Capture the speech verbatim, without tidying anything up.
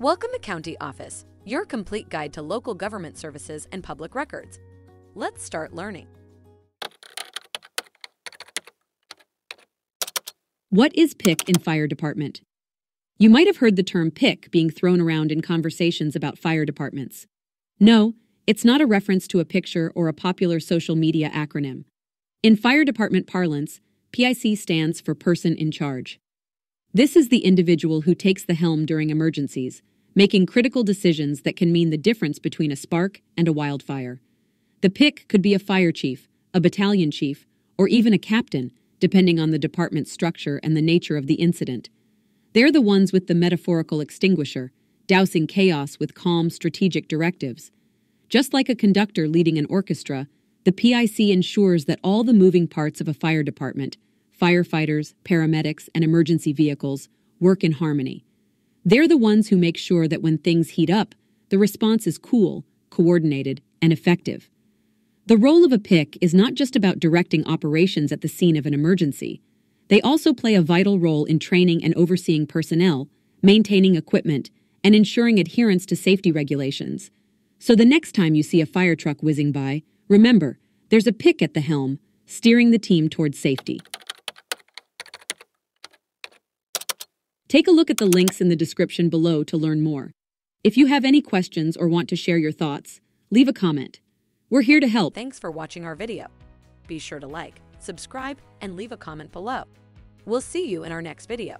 Welcome to County Office, your complete guide to local government services and public records. Let's start learning. What is P I C in fire department? You might have heard the term P I C being thrown around in conversations about fire departments. No, it's not a reference to a picture or a popular social media acronym. In fire department parlance, P I C stands for person in charge. This is the individual who takes the helm during emergencies, making critical decisions that can mean the difference between a spark and a wildfire. The P I C could be a fire chief, a battalion chief, or even a captain, depending on the department's structure and the nature of the incident. They're the ones with the metaphorical extinguisher, dousing chaos with calm, strategic directives. Just like a conductor leading an orchestra, the P I C ensures that all the moving parts of a fire department, firefighters, paramedics, and emergency vehicles, work in harmony. They're the ones who make sure that when things heat up, the response is cool, coordinated, and effective. The role of a P I C is not just about directing operations at the scene of an emergency. They also play a vital role in training and overseeing personnel, maintaining equipment, and ensuring adherence to safety regulations. So the next time you see a fire truck whizzing by, remember, there's a P I C at the helm, steering the team towards safety. Take a look at the links in the description below to learn more. If you have any questions or want to share your thoughts, leave a comment. We're here to help. Thanks for watching our video. Be sure to like, subscribe, and leave a comment below. We'll see you in our next video.